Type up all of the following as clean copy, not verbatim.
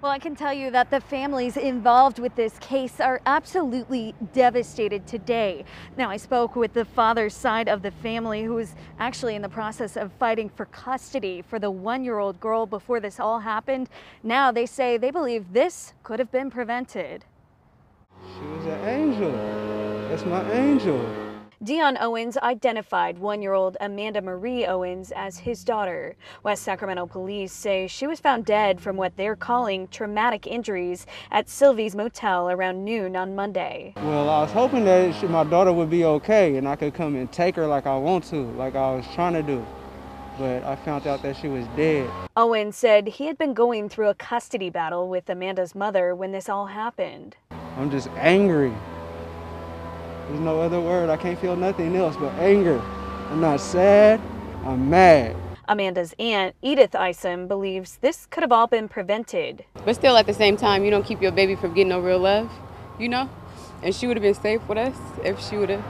Well, I can tell you that the families involved with this case are absolutely devastated today. Now, I spoke with the father's side of the family, who is actually in the process of fighting for custody for the one-year-old girl before this all happened. Now they say they believe this could have been prevented. She was an angel. That's my angel. Dion Owens identified one-year-old Amanda Marie Owens as his daughter. West Sacramento police say she was found dead from what they're calling traumatic injuries at Sylvie's motel around noon on Monday. Well, I was hoping that my daughter would be okay and I could come and take her like I want to, like I was trying to do. But I found out that she was dead. Owens said he had been going through a custody battle with Amanda's mother when this all happened. I'm just angry. There's no other word. I can't feel nothing else but anger. I'm not sad. I'm mad. Amanda's aunt, Edith Isom, believes this could have all been prevented. But still, at the same time, you don't keep your baby from getting no real love, you know? And she would have been safe with us if she would have.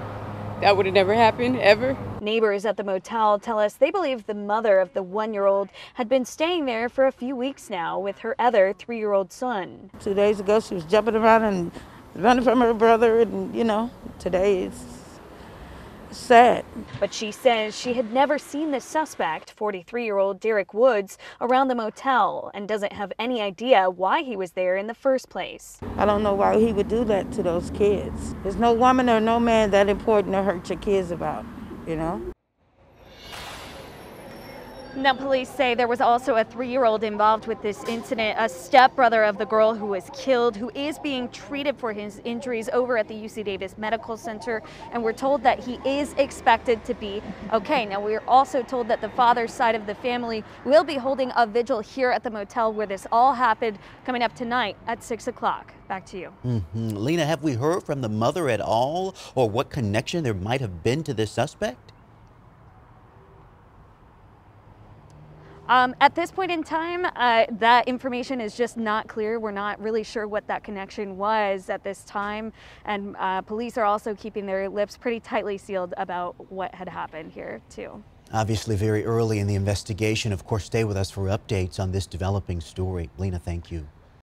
That would have never happened, ever. Neighbors at the motel tell us they believe the mother of the one-year-old had been staying there for a few weeks now with her other three-year-old son. 2 days ago, she was jumping around and running from her brother, and, you know, today is sad. But she says she had never seen the suspect, 43-year-old Derek Woods, around the motel and doesn't have any idea why he was there in the first place. I don't know why he would do that to those kids. There's no woman or no man that important to hurt your kids about, you know? Now, police say there was also a three-year-old involved with this incident, a stepbrother of the girl who was killed, who is being treated for his injuries over at the UC Davis Medical Center, and we're told that he is expected to be okay. Now, we're also told that the father's side of the family will be holding a vigil here at the motel where this all happened, coming up tonight at 6 o'clock. Back to you. Lena, have we heard from the mother at all, or what connection there might have been to this suspect? At this point in time, that information is just not clear. We're not really sure what that connection was at this time. And police are also keeping their lips pretty tightly sealed about what had happened here, too. Obviously, very early in the investigation. Of course, stay with us for updates on this developing story. Lena, thank you.